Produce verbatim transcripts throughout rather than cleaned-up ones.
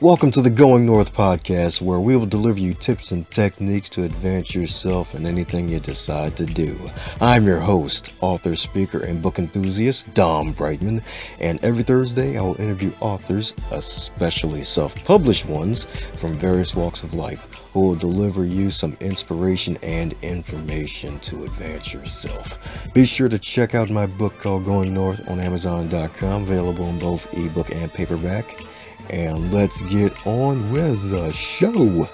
Welcome to the Going North Podcast, where we will deliver you tips and techniques to advance yourself in anything you decide to do. I'm your host, author, speaker, and book enthusiast, Dom Brightmon, and every Thursday I will interview authors, especially self-published ones, from various walks of life, who will deliver you some inspiration and information to advance yourself. Be sure to check out my book called Going North on Amazon dot com, available in both ebook and paperback. And let's get on with the show.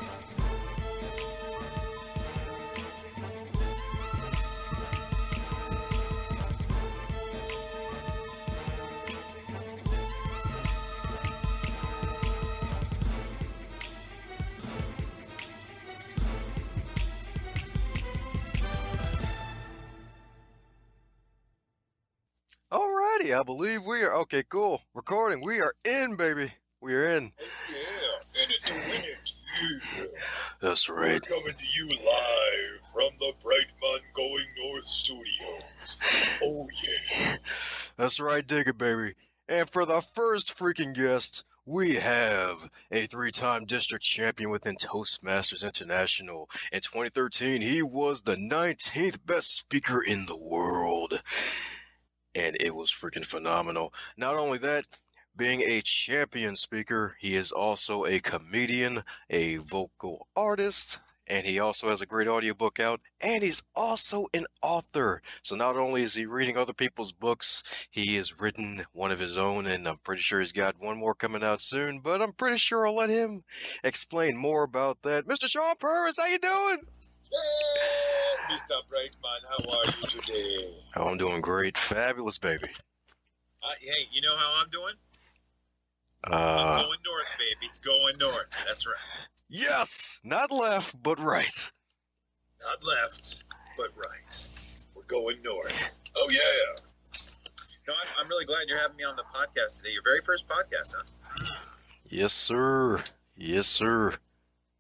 Alrighty, I believe we are okay, cool. Recording, we are in, baby. We're in. Yeah, and it's a minute. Yeah. That's right. We're coming to you live from the Brightmon Going North Studios. Oh, yeah. That's right, dig it, baby. And for the first freaking guest, we have a three-time district champion within Toastmasters International. In twenty thirteen, he was the nineteenth best speaker in the world. And it was freaking phenomenal. Not only that, being a champion speaker, he is also a comedian, a vocal artist, and he also has a great audiobook out, and he's also an author. So not only is he reading other people's books, he has written one of his own, and I'm pretty sure he's got one more coming out soon, but I'm pretty sure I'll let him explain more about that. Mister Shawn Purvis, how you doing? Hey, Mister Brightmon, how are you today? Oh, I'm doing great. Fabulous, baby. Uh, hey, you know how I'm doing? Uh, going north, baby. Going north. That's right. Yes! Not left, but right. Not left, but right. We're going north. Oh, yeah! No, I'm, I'm really glad you're having me on the podcast today. Your very first podcast, huh? Yes, sir. Yes, sir.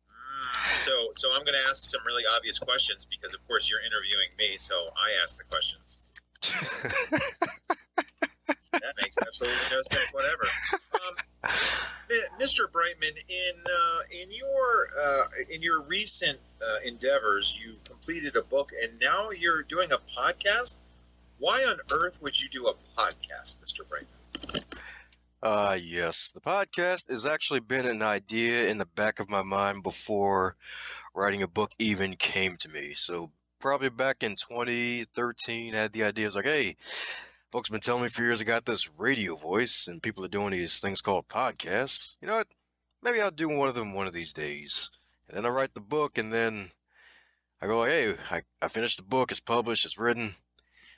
Mm, so, so I'm going to ask some really obvious questions because, of course, you're interviewing me, so I ask the questions. That makes absolutely no sense, whatever. Um, Mister Brightmon, in uh, in your uh, in your recent uh, endeavors, you completed a book, and now you're doing a podcast. Why on earth would you do a podcast, Mister Brightmon? Uh, yes, the podcast has actually been an idea in the back of my mind before writing a book even came to me. So probably back in twenty thirteen, I had the idea. I was like, hey, folks have been telling me for years I got this radio voice, and people are doing these things called podcasts. You know what? Maybe I'll do one of them one of these days. And then I write the book, and then I go like, hey, I, I finished the book. It's published. It's written.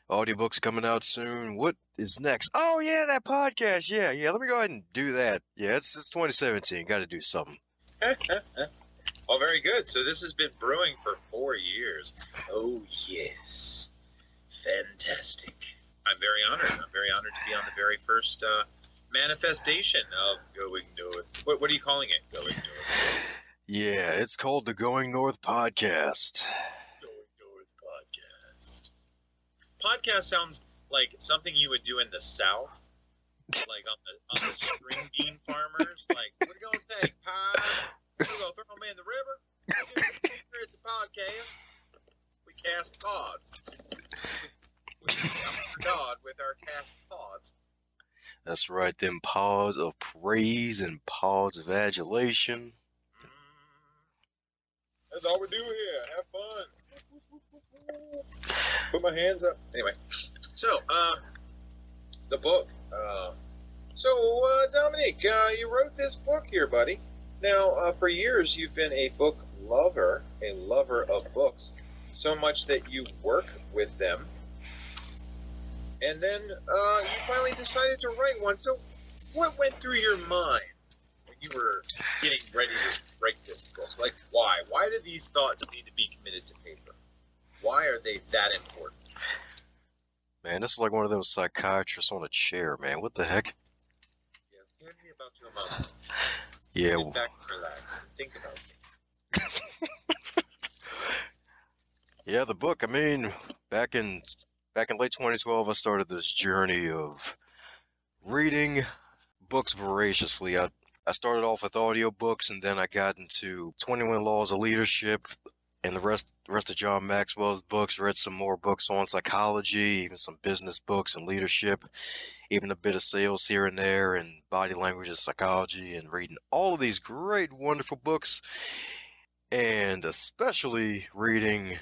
Audiobook's coming out soon. What is next? Oh, yeah, that podcast. Yeah, yeah, let me go ahead and do that. Yeah, it's, it's twenty seventeen. Got to do something. Well, very good. So this has been brewing for four years. Oh, yes. Fantastic. I'm very honored. I'm very honored to be on the very first uh, manifestation of Going North. What, what are you calling it? Going North. Yeah, it's called the Going North Podcast. Going North Podcast. Podcast sounds like something you would do in the South, like on the, on the string bean farmers. Like, we're going to take pie. We're going to throw them in the river. We're going to create the podcast. We cast pods. God with our cast pods. That's right, them pods of praise and pods of adulation. Mm. That's all we do here. Have fun. Put my hands up. Anyway, so uh, the book. Uh, so uh, Dominique, uh, you wrote this book here, buddy. Now, uh, for years you've been a book lover, a lover of books, so much that you work with them. And then uh, you finally decided to write one. So what went through your mind when you were getting ready to write this book? Like, why? Why do these thoughts need to be committed to paper? Why are they that important? Man, this is like one of those psychiatrists on a chair, man. What the heck? Yeah, tell me about your muscles. Yeah. Get back and relax and think about it. Yeah, the book. I mean, back in... Back in late twenty twelve, I started this journey of reading books voraciously. I I started off with audiobooks, and then I got into twenty-one Laws of Leadership and the rest the rest of John Maxwell's books, read some more books on psychology, even some business books and leadership, even a bit of sales here and there, and body language and psychology, and reading all of these great, wonderful books, and especially reading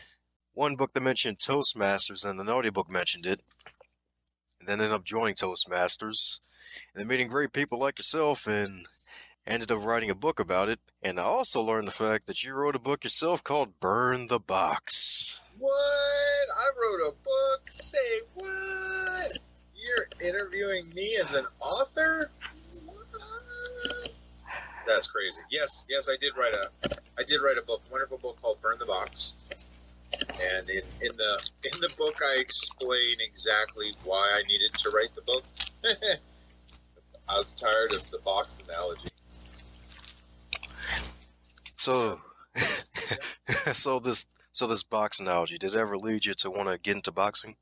one book that mentioned Toastmasters, and an audiobook mentioned it, and then ended up joining Toastmasters, and then meeting great people like yourself, and ended up writing a book about it. And I also learned the fact that you wrote a book yourself called Burn the Box. What? I wrote a book? Say what? You're interviewing me as an author? What? That's crazy. Yes, yes, I did write a, I did write a book, a wonderful book called Burn the Box. And in, in the in the book, I explain exactly why I needed to write the book. I was tired of the box analogy. So, so this so this box analogy, did it ever lead you to want to get into boxing?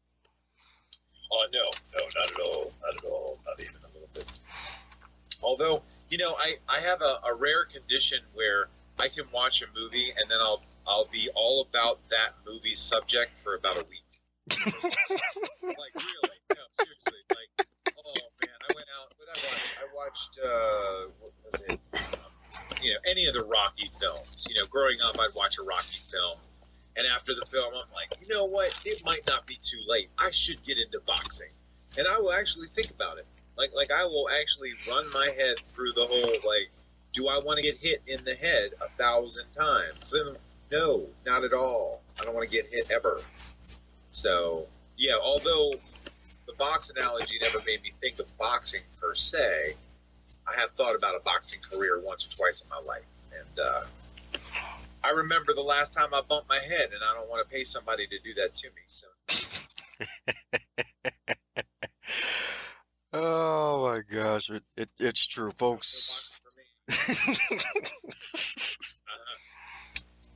Oh, no, no, not at all, not at all, not even a little bit. Although, you know, I, I have a, a rare condition where I can watch a movie and then I'll I'll be all about that movie's subject for about a week. Like, really? No, seriously. Like, oh man, I went out. What I watched? I watched. Uh, what was it? You know, any of the Rocky films. You know, growing up, I'd watch a Rocky film, and after the film, I'm like, you know what? It might not be too late. I should get into boxing, and I will actually think about it. Like, like I will actually run my head through the whole like, do I want to get hit in the head a thousand times? And no, not at all. I don't want to get hit ever. So yeah, although the box analogy never made me think of boxing per se, I have thought about a boxing career once or twice in my life, and uh, I remember the last time I bumped my head, and I don't want to pay somebody to do that to me. So. Oh my gosh, it, it it's true, folks. uh-huh.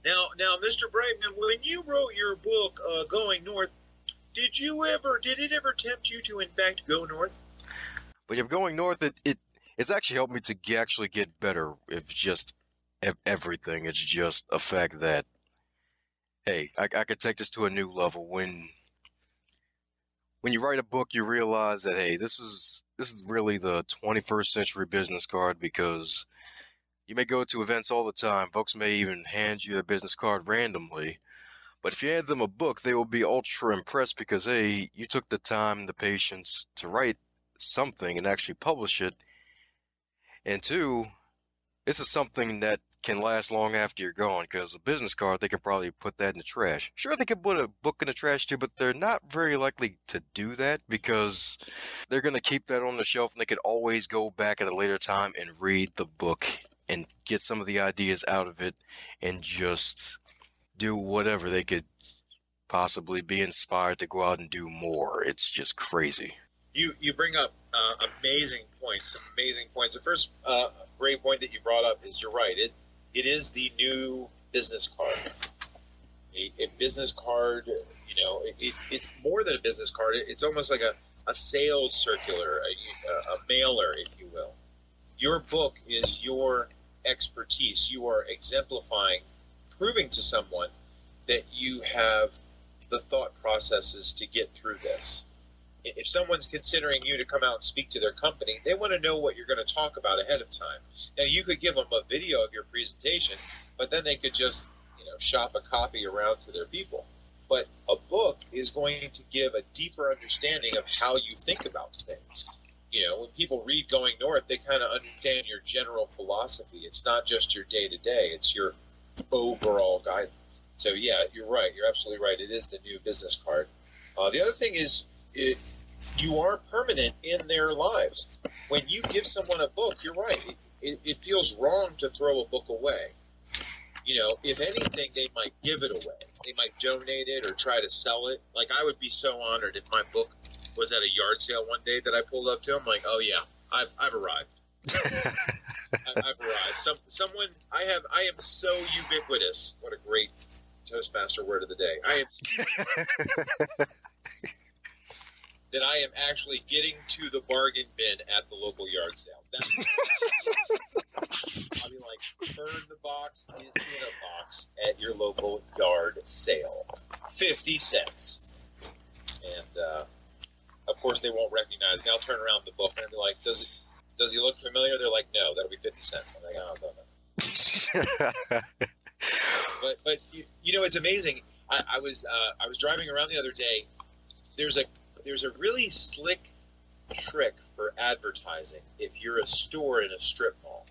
Now, now, Mister Brightmon, when you wrote your book, uh, Going North, did you ever? Did it ever tempt you to, in fact, go north? But if going north, it, it it's actually helped me to actually get better. If just if everything, it's just a fact that hey, I, I could take this to a new level. When when you write a book, you realize that hey, this is this is really the twenty-first century business card, because you may go to events all the time. Folks may even hand you their business card randomly. But if you hand them a book, they will be ultra impressed because, hey, you took the time, the patience to write something and actually publish it. And two, this is something that can last long after you're gone, because a business card, they could probably put that in the trash. Sure, they could put a book in the trash too, but they're not very likely to do that because they're going to keep that on the shelf and they could always go back at a later time and read the book and get some of the ideas out of it and just do whatever they could possibly be inspired to go out and do more. It's just crazy. You you bring up uh, amazing points, amazing points. The first uh, great point that you brought up is you're right. It It is the new business card. A, a business card, you know, it, it, it's more than a business card. It, it's almost like a, a sales circular, a, a mailer, if you will. Your book is your expertise. You are exemplifying, proving to someone that you have the thought processes to get through this. If someone's considering you to come out and speak to their company, they want to know what you're going to talk about ahead of time. Now, you could give them a video of your presentation, but then they could just, you know, shop a copy around to their people. But a book is going to give a deeper understanding of how you think about things. You know, when people read Going North, they kind of understand your general philosophy. It's not just your day-to-day. It's your overall guidance. So, yeah, you're right. You're absolutely right. It is the new business card. Uh, the other thing is it, you are permanent in their lives. When you give someone a book, you're right. It, it, it feels wrong to throw a book away. You know, if anything, they might give it away. They might donate it or try to sell it. Like, I would be so honored if my book was at a yard sale one day that I pulled up to. I'm like, oh yeah, I've I've arrived. I've, I've arrived. Some someone I have. I am so ubiquitous. What a great Toastmaster word of the day. I am so that I am actually getting to the bargain bin at the local yard sale. That I mean, like, Burn the Box is in a box at your local yard sale. fifty cents. And, uh, of course, they won't recognize me. I'll turn around the book and be like, does it, does he look familiar? They're like, no, that'll be fifty cents. I'm like, oh, I don't know. But, but you, you know, it's amazing. I, I was uh, I was driving around the other day. There's a there's a really slick trick for advertising if you're a store in a strip mall.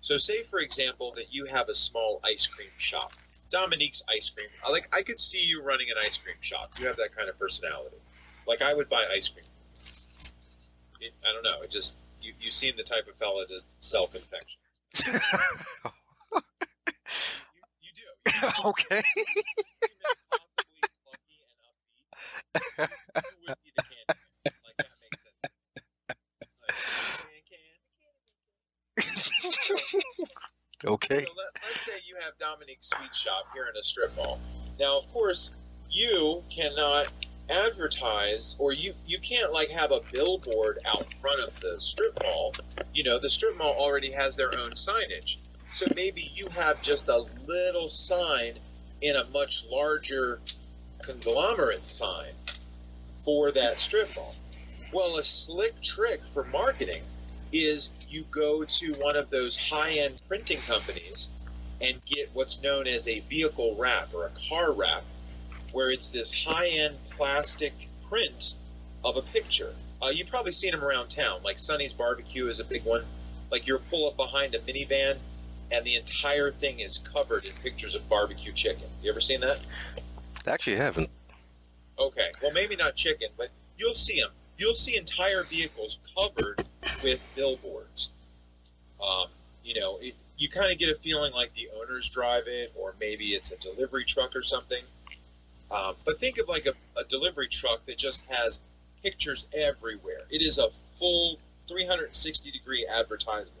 So say, for example, that you have a small ice cream shop. Dominique's Ice Cream. I, like, I could see you running an ice cream shop. You have that kind of personality. Like, I would buy ice cream. It, I don't know. It just you, you seem the type of fella to sell confections. you, you do. You know, okay. You know, possibly lucky and upbeat. You would be the candy man. Like, that makes sense. Like, can, can, can. Okay. So let, let's say you have Dominique's Sweet Shop here in a strip mall. Now, of course, you cannot advertise, or you you can't like have a billboard out front of the strip mall. You know, the strip mall already has their own signage, so maybe you have just a little sign in a much larger conglomerate sign for that strip mall. Well, a slick trick for marketing is you go to one of those high-end printing companies and get what's known as a vehicle wrap or a car wrap, where it's this high-end plastic print of a picture. Uh, you've probably seen them around town. Like Sonny's Barbecue is a big one. Like you're pull up behind a minivan, and the entire thing is covered in pictures of barbecue chicken. You ever seen that? Actually, I haven't. Okay. Well, maybe not chicken, but you'll see them. You'll see entire vehicles covered with billboards. Um, you know, it, you kind of get a feeling like the owners drive it, or maybe it's a delivery truck or something. Um, but think of like a, a delivery truck that just has pictures everywhere. It is a full three hundred sixty degree advertisement.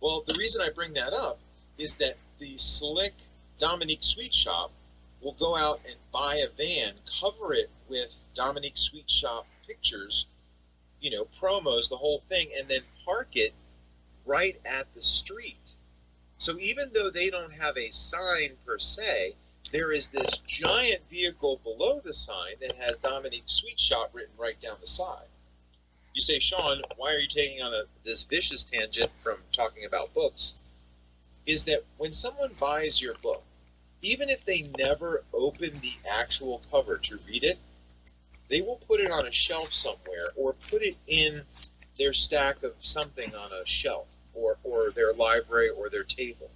Well, the reason I bring that up is that the slick Dominique's Sweet Shop will go out and buy a van, cover it with Dominique's Sweet Shop pictures, you know, promos, the whole thing, and then park it right at the street. So even though they don't have a sign per se, there is this giant vehicle below the sign that has Dominique's Sweet Shop written right down the side. You say, Sean, why are you taking on a, this vicious tangent from talking about books? Is that when someone buys your book, even if they never open the actual cover to read it, they will put it on a shelf somewhere or put it in their stack of something on a shelf or, or their library or their table.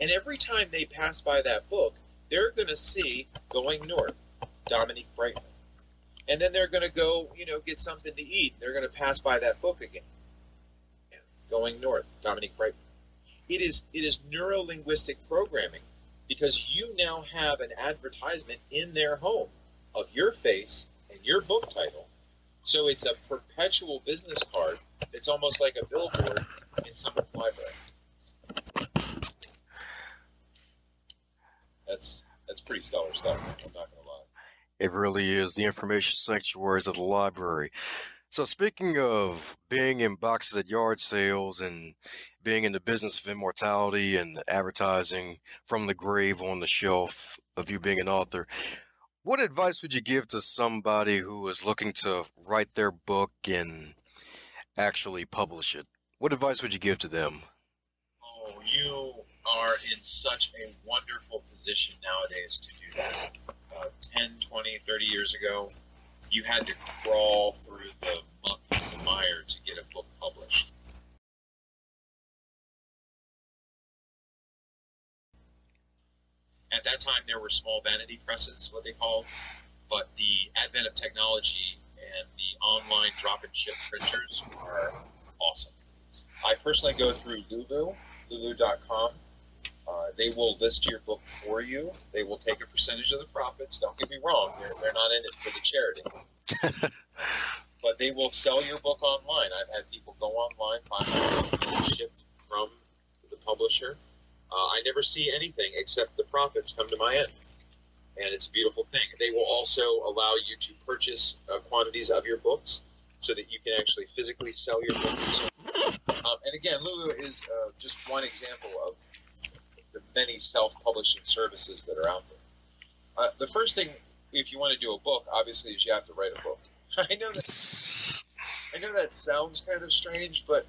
And every time they pass by that book, they're going to see Going North, Dominique Brightmon. And then they're going to go, you know, get something to eat. They're going to pass by that book again. Yeah. Going North, Dominique Brightmon. It is, it is neuro-linguistic programming because you now have an advertisement in their home of your face and your book title. So it's a perpetual business card. It's almost like a billboard in someone's library. That's that's pretty stellar stuff. I'm not gonna lie. It really is. The information sanctuaries of the library. So speaking of being in boxes at yard sales and being in the business of immortality and advertising from the grave on the shelf of you being an author, what advice would you give to somebody who is looking to write their book and actually publish it? What advice would you give to them? Oh, you are in such a wonderful position nowadays to do that. Uh, ten, twenty, thirty years ago, you had to crawl through the muck and the mire to get a book published. At that time, there were small vanity presses, what they called, but the advent of technology and the online drop and ship printers are awesome. I personally go through Lulu, Lulu dot com. Uh, they will list your book for you. They will take a percentage of the profits. Don't get me wrong. They're, they're not in it for the charity. But they will sell your book online. I've had people go online, buy my book, shipped from the publisher. Uh, I never see anything except the profits come to my end. And it's a beautiful thing. They will also allow you to purchase uh, quantities of your books so that you can actually physically sell your books. Um, and And again, Lulu is uh, just one example of the many self-publishing services that are out there. Uh, the first thing, if you want to do a book, obviously, is you have to write a book. I know that. I know that sounds kind of strange, but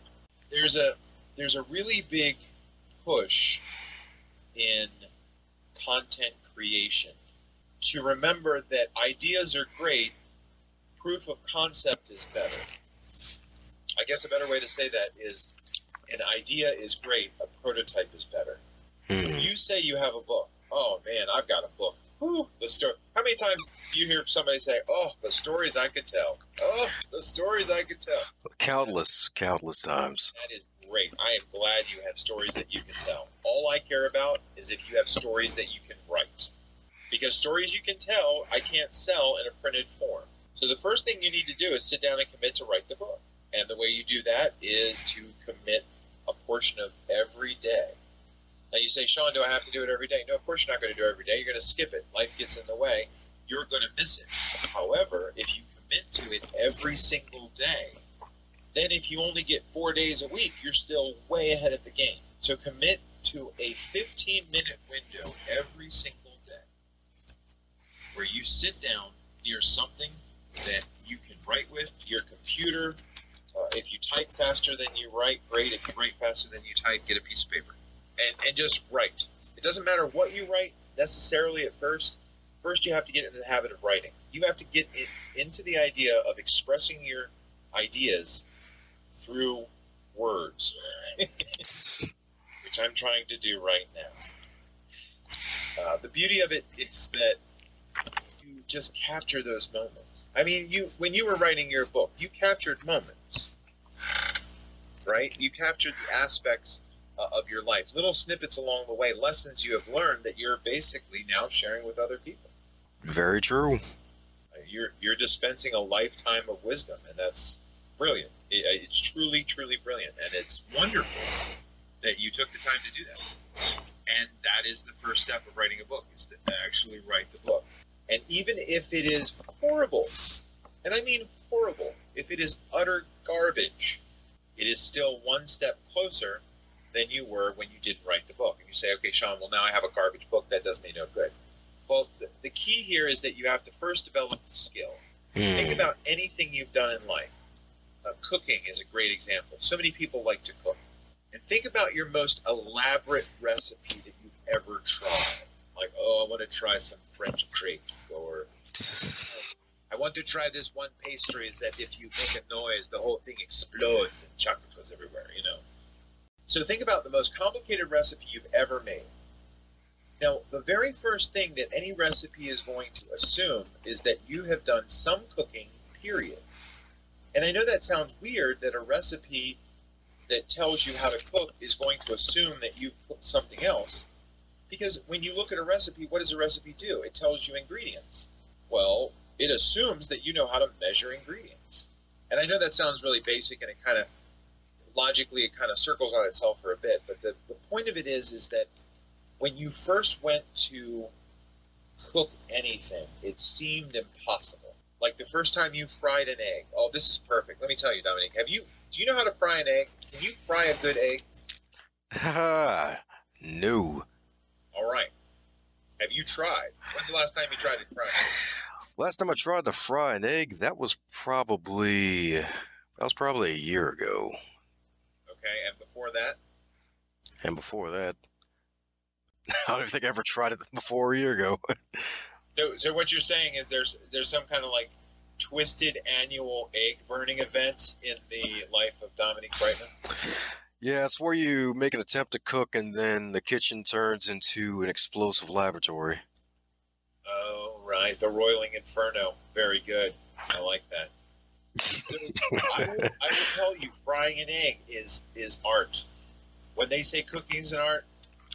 there's a there's a really big push in content creation to remember that ideas are great, proof of concept is better. I guess a better way to say that is an idea is great, a prototype is better. Hmm. You say you have a book. Oh man, I've got a book. Whew, the story. How many times do you hear somebody say, "Oh, the stories I could tell. Oh, the stories I could tell." Countless, countless times. That is great. I am glad you have stories that you can tell. All I care about is if you have stories that you can write. Because stories you can tell, I can't sell in a printed form. So the first thing you need to do is sit down and commit to write the book. And the way you do that is to commit a portion of every day. Now you say, Shawn, do I have to do it every day? No, of course you're not going to do it every day. You're going to skip it. Life gets in the way. You're going to miss it. However, if you commit to it every single day, then if you only get four days a week, you're still way ahead of the game. So commit to a fifteen-minute window every single day where you sit down near something that you can write with, your computer. Uh, if you type faster than you write, great. If you write faster than you type, get a piece of paper. And, and just write. It doesn't matter what you write necessarily at first. First, you have to get into the habit of writing. You have to get in, into the idea of expressing your ideas through words, which I'm trying to do right now. Uh, the beauty of it is that you just capture those moments. I mean, you when you were writing your book, you captured moments, right? You captured the aspects Uh, of your life, little snippets along the way, lessons you have learned that you're basically now sharing with other people. Very true. Uh, you're you're dispensing a lifetime of wisdom, and that's brilliant. It, it's truly, truly brilliant, and it's wonderful that you took the time to do that. And that is the first step of writing a book, is to actually write the book. And even if it is horrible, and I mean horrible, if it is utter garbage, it is still one step closer than you were when you didn't write the book. And you say, okay, Shawn, well, now I have a garbage book. That doesn't mean no good. Well, th the key here is that you have to first develop the skill. Mm. Think about anything you've done in life. Uh, cooking is a great example. So many people like to cook. And think about your most elaborate recipe that you've ever tried. Like, oh, I want to try some French crepes, or I want to try this one pastry that if you make a noise, the whole thing explodes and chocolate goes everywhere, you know. So think about the most complicated recipe you've ever made. Now, the very first thing that any recipe is going to assume is that you have done some cooking, period. And I know that sounds weird, that a recipe that tells you how to cook is going to assume that you've cooked something else. Because when you look at a recipe, what does a recipe do? It tells you ingredients. Well, it assumes that you know how to measure ingredients. And I know that sounds really basic, and it kind of logically, it kind of circles on itself for a bit, but the, the point of it is is that when you first went to cook anything, it seemed impossible. Like the first time you fried an egg, oh, this is perfect. Let me tell you, Dominic, have you do you know how to fry an egg? Can you fry a good egg? Ah, no. All right. Have you tried? When's the last time you tried to fry an egg? Last time I tried to fry an egg, that was probably that was probably a year ago. Okay, and before that? And before that, I don't think I ever tried it before a year ago. so, so what you're saying is there's there's some kind of like twisted annual egg burning event in the life of Dominic Brightmon? Yeah, it's where you make an attempt to cook and then the kitchen turns into an explosive laboratory. Oh, right. The roiling inferno. Very good. I like that. So, I, will, I will tell you, frying an egg is is art. When they say cooking is an art,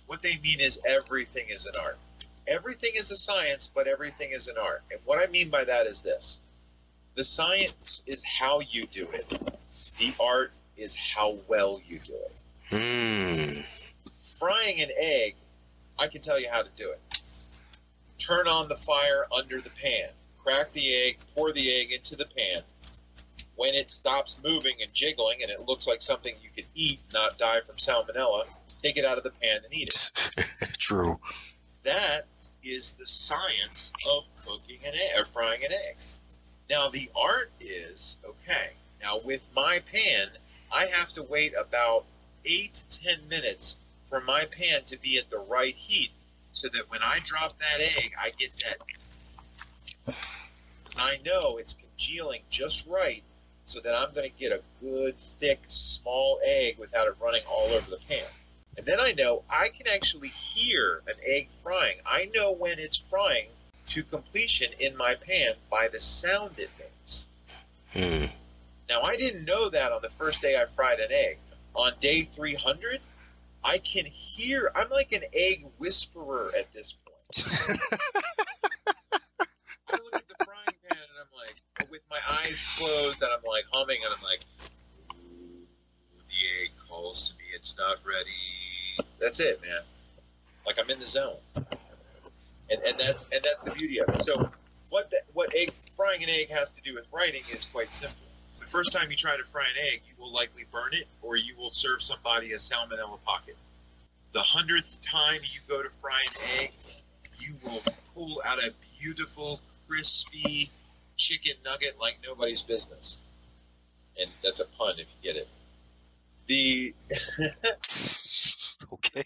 what they mean is everything is an art. Everything is a science, but everything is an art. And what I mean by that is this. The science is how you do it. The art is how well you do it. Hmm. Frying an egg, I can tell you how to do it. Turn on the fire under the pan. Crack the egg, pour the egg into the pan. when it stops moving and jiggling and it looks like something you could eat, not die from salmonella, take it out of the pan and eat it. True. That is the science of cooking an egg, or frying an egg. Now, the art is, okay, now with my pan, I have to wait about eight to ten minutes for my pan to be at the right heat so that when I drop that egg, I get that, because I know it's congealing just right so that I'm going to get a good, thick, small egg without it running all over the pan. And then I know I can actually hear an egg frying. I know when it's frying to completion in my pan by the sound it makes. Hmm. Now, I didn't know that on the first day I fried an egg. On day three hundred, I can hear, I'm like an egg whisperer at this point. I look at the frying pan and I'm like, with my eyes closed, and I'm like humming, and I'm like, the egg calls to me, it's not ready. That's it, man. Like, I'm in the zone. And, and that's and that's the beauty of it. So what the, what egg frying an egg has to do with writing is quite simple. The first time you try to fry an egg, you will likely burn it, or you will serve somebody a salmonella pocket. The hundredth time you go to fry an egg, you will pull out a beautiful, crispy chicken nugget like nobody's business. And that's a pun if you get it. The okay.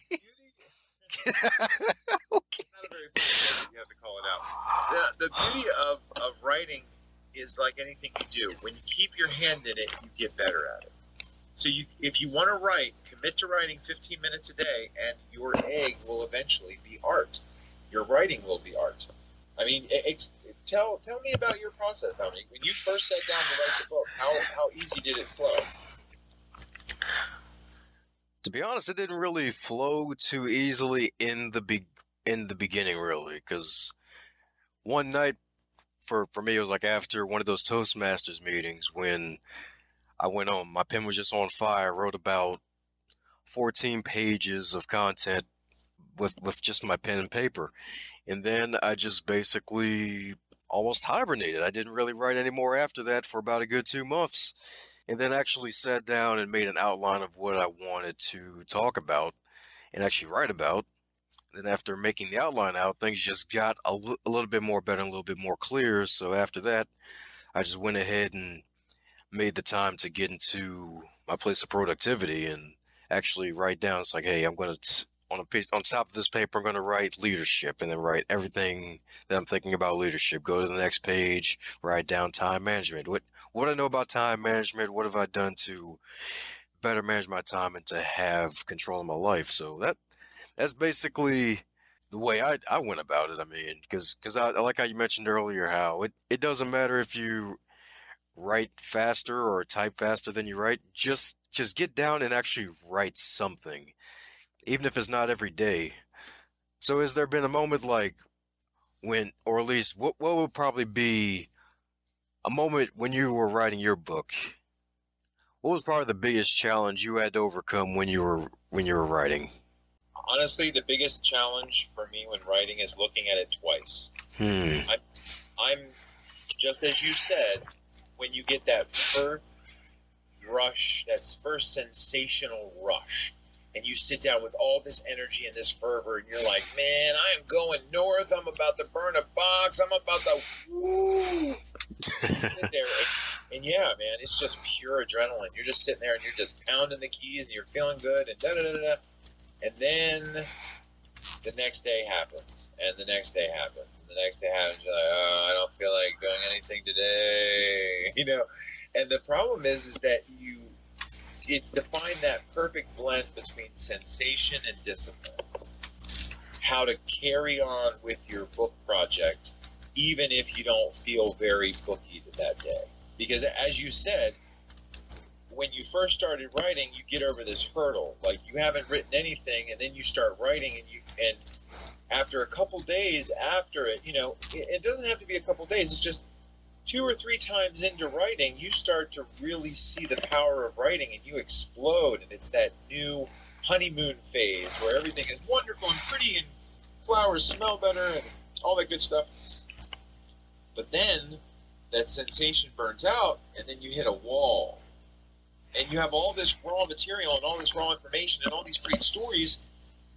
Okay. It's not a very funny thing, you have to call it out. The, the beauty of, of writing is like anything you do. When you keep your hand in it, you get better at it. So you, if you want to write, commit to writing fifteen minutes a day, and your egg will eventually be art. Your writing will be art. I mean, it, it, tell tell me about your process, Dominique. When you first sat down to write the book, how, how easy did it flow? To be honest, it didn't really flow too easily in the be in the beginning, really, because one night, For, for me, it was like after one of those Toastmasters meetings when I went on, my pen was just on fire, wrote about fourteen pages of content with, with just my pen and paper. And then I just basically almost hibernated. I didn't really write anymore after that for about a good two months. And then actually sat down and made an outline of what I wanted to talk about and actually write about. Then after making the outline out, things just got a, a little bit more better and a little bit more clear. So after that, I just went ahead and made the time to get into my place of productivity and actually write down. It's like, hey, I'm going to, on a piece, on top of this paper, I'm going to write leadership, and then write everything that I'm thinking about leadership. Go to the next page, write down time management. What, what I know about time management, what have I done to better manage my time and to have control of my life? So that, that's basically the way I, I went about it. I mean, because because I, I like how you mentioned earlier how it, it doesn't matter if you write faster or type faster than you write. Just just get down and actually write something, even if it's not every day. So has there been a moment like when, or at least what, what would probably be a moment when you were writing your book? What was probably the biggest challenge you had to overcome when you were when you were writing? Honestly, the biggest challenge for me when writing is looking at it twice. Hmm. I'm, I'm, just as you said, when you get that first rush, that first sensational rush, and you sit down with all this energy and this fervor, and you're like, man, I am going north, I'm about to burn a box, I'm about to, woo! And, and yeah, man, it's just pure adrenaline. You're just sitting there, and you're just pounding the keys, and you're feeling good, and da-da-da-da-da. And then the next day happens, and the next day happens, and the next day happens. You're like, oh, I don't feel like doing anything today, you know. And the problem is, is that you, it's to find that perfect blend between sensation and discipline. How to carry on with your book project, even if you don't feel very bookied that day, because as you said, when you first started writing, you get over this hurdle. Like, you haven't written anything, and then you start writing, and you and after a couple days after it, you know, it, it doesn't have to be a couple days. It's just two or three times into writing, you start to really see the power of writing, and you explode, and it's that new honeymoon phase where everything is wonderful and pretty, and flowers smell better, and all that good stuff. But then that sensation burns out, and then you hit a wall. And you have all this raw material and all this raw information and all these great stories,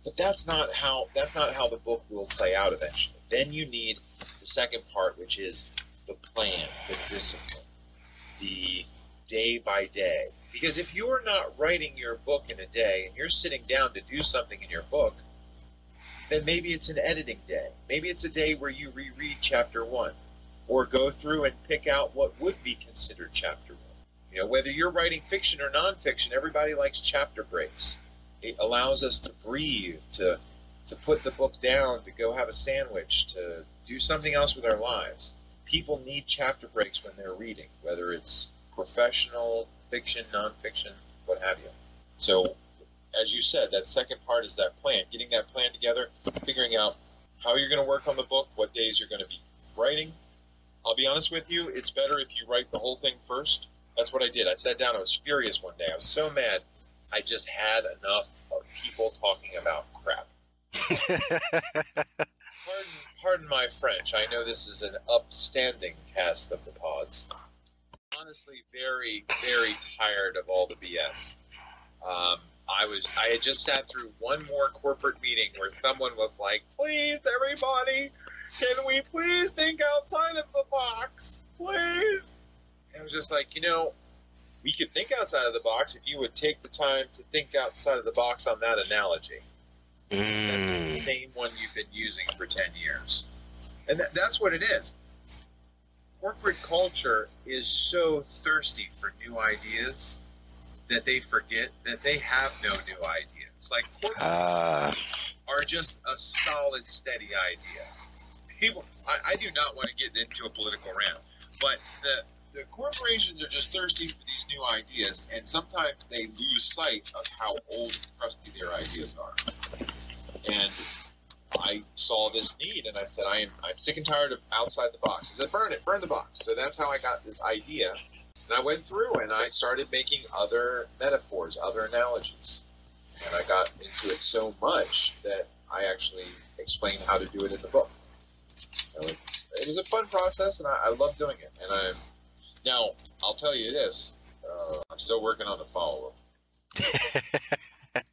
but that's not how that's not how the book will play out eventually. Then you need the second part, which is the plan, the discipline, the day by day. Because if you're not writing your book in a day and you're sitting down to do something in your book, then maybe it's an editing day. Maybe it's a day where you reread chapter one or go through and pick out what would be considered chapter one. You know, whether you're writing fiction or nonfiction, everybody likes chapter breaks. It allows us to breathe, to to put the book down, to go have a sandwich, to do something else with our lives. People need chapter breaks when they're reading, whether it's professional, fiction, nonfiction, what have you. So, as you said, that second part is that plan, getting that plan together, figuring out how you're going to work on the book, what days you're going to be writing. I'll be honest with you, it's better if you write the whole thing first. That's what I did. I sat down. I was furious one day. I was so mad. I just had enough of people talking about crap. pardon, pardon my French. I know this is an upstanding cast of the pods. Honestly, very, very tired of all the B S. Um, I was. I had just sat through one more corporate meeting where someone was like, "Please, everybody, can we please think outside of the box, please?" I was just like, you know, we could think outside of the box if you would take the time to think outside of the box on that analogy. Mm. That's the same one you've been using for ten years. And th that's what it is. Corporate culture is so thirsty for new ideas that they forget that they have no new ideas. Like, corporate uh. are just a solid, steady idea. People, I, I do not want to get into a political rant, but the... The corporations are just thirsty for these new ideas, and sometimes they lose sight of how old and crusty their ideas are. And I saw this need, and I said, I am, I'm sick and tired of outside the box. I said, burn it, burn the box. So that's how I got this idea. And I went through, and I started making other metaphors, other analogies. And I got into it so much that I actually explained how to do it in the book. So it, it was a fun process, and I, I love doing it. And I'm... Now, I'll tell you this, uh, I'm still working on the follow-up. so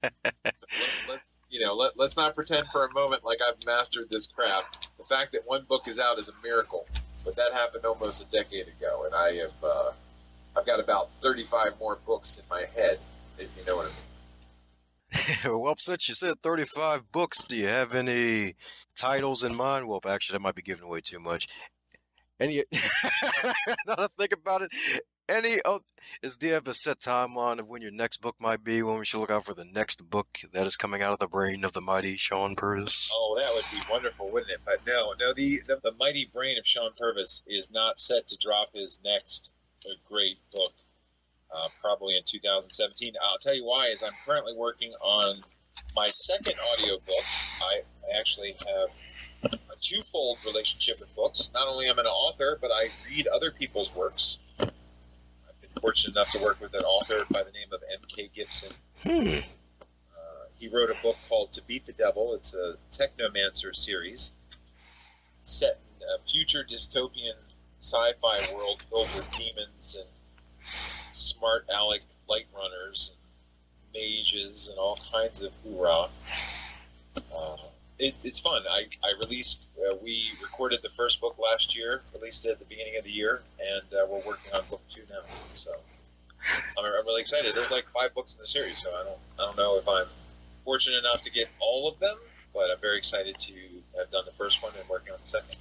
let, let's, you know, let, let's not pretend for a moment like I've mastered this craft. The fact that one book is out is a miracle, but that happened almost a decade ago, and I have, uh, I've got about thirty-five more books in my head, if you know what I mean. Well, since you said thirty-five books, do you have any titles in mind? Well, actually, that might be giving away too much. Any, now that I think about it, any, oh, is, do you have a set timeline of when your next book might be, when we should look out for the next book that is coming out of the brain of the mighty Shawn Purvis? Oh, that would be wonderful, wouldn't it? But no, no, the, the, the mighty brain of Shawn Purvis is not set to drop his next great book, uh, probably in two thousand seventeen. I'll tell you why, is I'm currently working on my second audiobook. I actually have a twofold relationship with books. Not only am I an author, but I read other people's works. I've been fortunate enough to work with an author by the name of M K Gibson. Hmm. Uh, he wrote a book called To Beat the Devil. It's a technomancer series set in a future dystopian sci-fi world filled with demons and smart aleck light runners and mages and all kinds of hoorah. Uh, It, it's fun. I, I released, uh, we recorded the first book last year, released it at the beginning of the year, and uh, we're working on book two now. So I'm, I'm really excited. There's like five books in the series, so I don't, I don't know if I'm fortunate enough to get all of them, but I'm very excited to have done the first one and working on the second.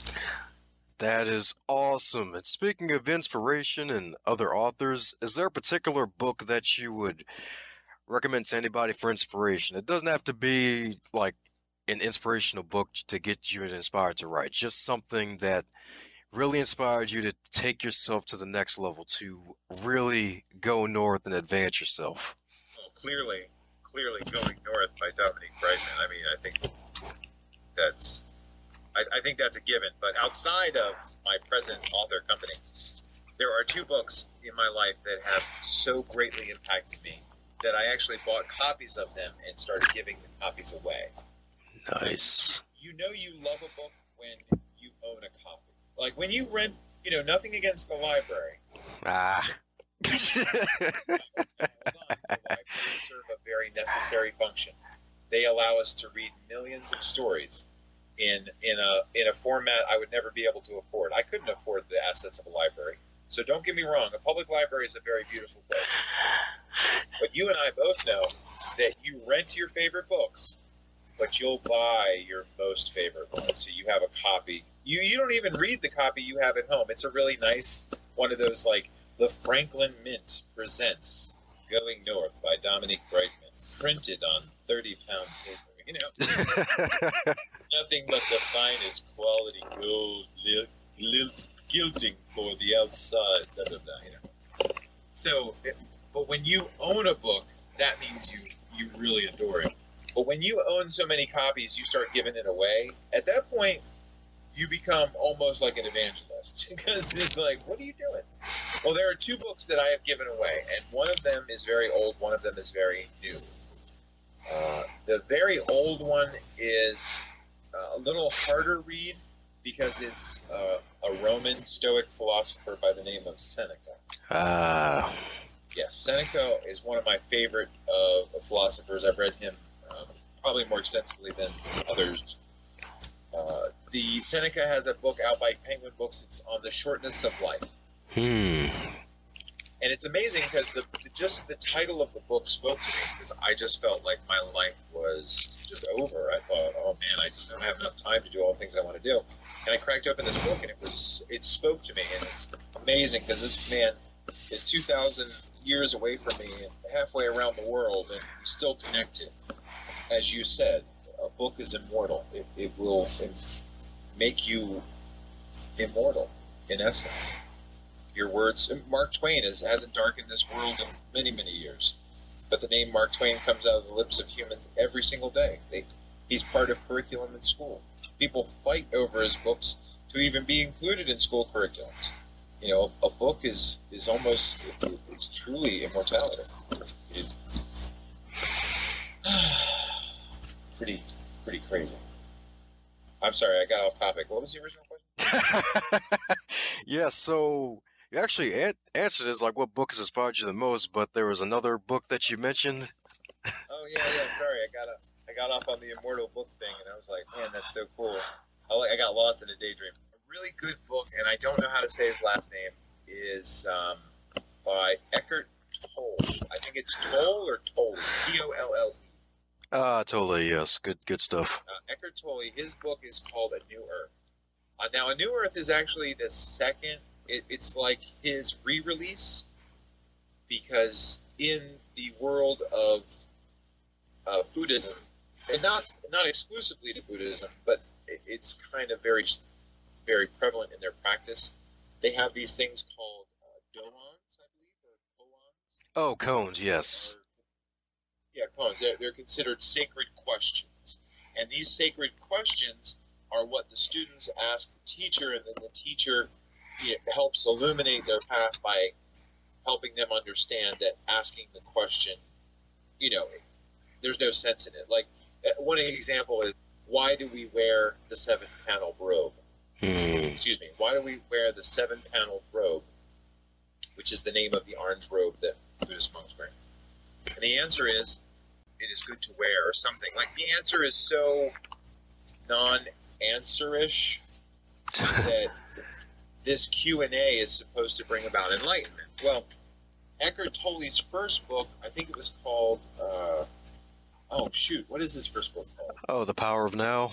That is awesome. And speaking of inspiration and other authors, is there a particular book that you would recommend to anybody for inspiration? It doesn't have to be like an inspirational book to get you inspired to write, just something that really inspired you to take yourself to the next level, to really go north and advance yourself. Well, clearly, clearly Going North by Dom Brightmon. I mean, I think that's, I, I think that's a given, but outside of my present author company, there are two books in my life that have so greatly impacted me that I actually bought copies of them and started giving the copies away. Nice. You know you love a book when you own a copy. Like when you rent you know, nothing against the library. Ah. Well, the libraries serve a very necessary function. They allow us to read millions of stories in in a in a format I would never be able to afford. I couldn't afford the assets of a library. So don't get me wrong, a public library is a very beautiful place. But you and I both know that you rent your favorite books, but you'll buy your most favorite one. So you have a copy. You you don't even read the copy you have at home. It's a really nice one of those, like, The Franklin Mint presents Going North by Dominic Brightmon, printed on thirty pound paper. You know, nothing but the finest quality gold lilt, lilt gilding for the outside. Blah, blah, blah, you know. So, but when you own a book, that means you you really adore it. But when you own so many copies, you start giving it away. At that point, you become almost like an evangelist, because it's like, what are you doing? Well, there are two books that I have given away, and one of them is very old, one of them is very new. Uh, the very old one is uh, a little harder read because it's uh, a Roman Stoic philosopher by the name of Seneca. Ah. Uh... Yes, Seneca is one of my favorite uh, philosophers. I've read him um, probably more extensively than others. Uh, the Seneca has a book out by Penguin Books. It's on the shortness of life. Hmm. And it's amazing because the, the, just the title of the book spoke to me, because I just felt like my life was just over. I thought, oh man, I just don't have enough time to do all the things I want to do. And I cracked open this book, and it was it spoke to me, and it's amazing because this man is two thousand years away from me and halfway around the world, and we still connected. As you said, a book is immortal. It, it will it make you immortal, in essence. Your words. Mark Twain is, hasn't darkened this world in many, many years. But the name Mark Twain comes out of the lips of humans every single day. They, he's part of curriculum in school. People fight over his books to even be included in school curriculums. You know, a book is, is almost, it, it's truly immortality. It, pretty, pretty crazy. I'm sorry, I got off topic. What was the original question? Yeah, so you actually an answered is like, what book has inspired you the most? But there was another book that you mentioned. Oh yeah, yeah. Sorry, I got a, I got off on the immortal book thing, and I was like, man, that's so cool. I, I got lost in a daydream. Really good book, and I don't know how to say his last name, is um, by Eckhart Tolle. I think it's Tolle or Tolle, T O L L E. Ah, uh, Tolle, yes. Good good stuff. Uh, Eckhart Tolle, his book is called A New Earth. Uh, now, A New Earth is actually the second, it, it's like his re-release, because in the world of uh, Buddhism, and not, not exclusively to Buddhism, but it, it's kind of very... very prevalent in their practice. They have these things called uh, domons, I believe, or koans. Oh, cones, yes. They're, yeah, cones. They're, they're considered sacred questions. And these sacred questions are what the students ask the teacher, and then the teacher you know, helps illuminate their path by helping them understand that asking the question, you know, there's no sense in it. Like, one example is, why do we wear the seven-panel robe? Excuse me, why do we wear the seven-paneled robe, which is the name of the orange robe that Buddhist monks wear? And the answer is, it is good to wear, or something. Like, the answer is so non-answer-ish that this Q and A is supposed to bring about enlightenment. Well, Eckhart Tolle's first book, I think it was called, uh, oh shoot, what is his first book called? Oh, The Power of Now.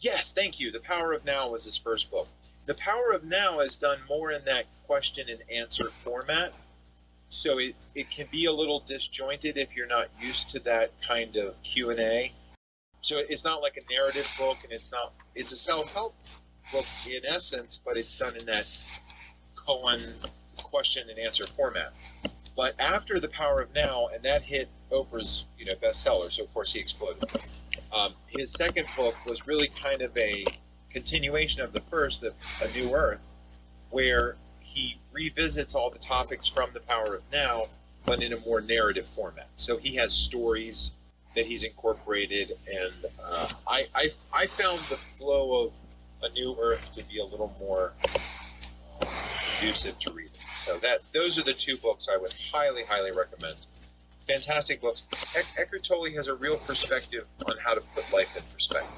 Yes, thank you. The Power of Now was his first book. The Power of Now has done more in that question and answer format, so it, it can be a little disjointed if you're not used to that kind of Q and A. So it's not like a narrative book, and it's not it's a self-help book in essence, but it's done in that koan question and answer format. But after The Power of Now, and that hit Oprah's you know bestseller, so of course he exploded. Um, his second book was really kind of a continuation of the first, the, A New Earth, where he revisits all the topics from The Power of Now, but in a more narrative format. So he has stories that he's incorporated, and uh, I, I, I found the flow of A New Earth to be a little more uh, introduce him to reading. So that those are the two books I would highly, highly recommend. Fantastic books. Eckhart Tolle has a real perspective on how to put life in perspective.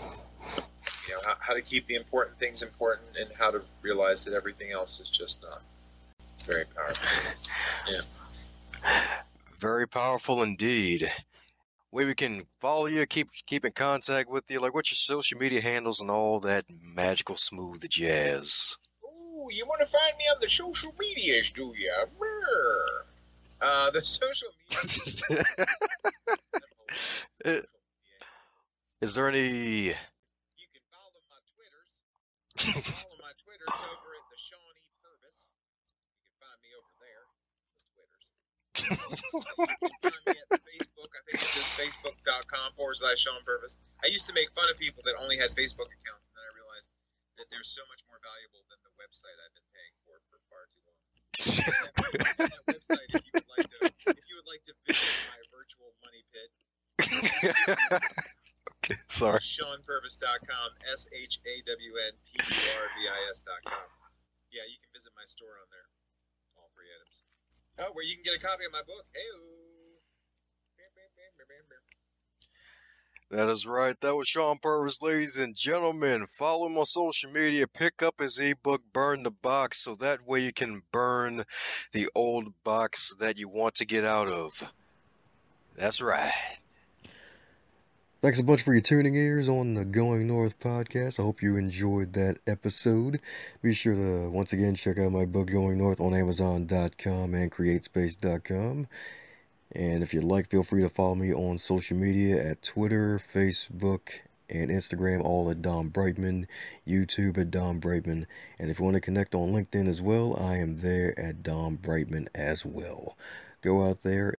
You know, how, how to keep the important things important and how to realize that everything else is just not. Very powerful. Yeah. Very powerful indeed. Way we can follow you, keep keep in contact with you, like what's your social media handles and all that magical smooth jazz. Ooh, you want to find me on the social medias, do you? Uh, the social media. Is there any? You can follow my Twitters. You can follow my Twitters over at the Shawn Purvis. You can find me over there. The Twitters. You can find me at Facebook. I think it's just facebook.com forward slash Shawn Purvis. I used to make fun of people that only had Facebook accounts, and then I realized that they're so much more valuable than the website I've been paying for for far too long. That website, if you would like to, if you would like to visit my virtual money pit. Okay, sorry. Shawn Purvis dot com, S H A W N P U R V I S dot com. Yeah, you can visit my store on there. All free items. Oh, where you can get a copy of my book. Hey-o. That is right. That was Shawn Purvis, ladies and gentlemen. Follow him on social media. Pick up his ebook, Burn the Box, so that way you can burn the old box that you want to get out of. That's right. Thanks a bunch for your tuning ears on the Going North podcast. I hope you enjoyed that episode. Be sure to, once again, check out my book, Going North, on Amazon dot com and Createspace dot com. And if you'd like, feel free to follow me on social media at Twitter, Facebook, and Instagram, all at Dom Brightmon, YouTube at Dom Brightmon. And if you want to connect on LinkedIn as well, I am there at Dom Brightmon as well. Go out there.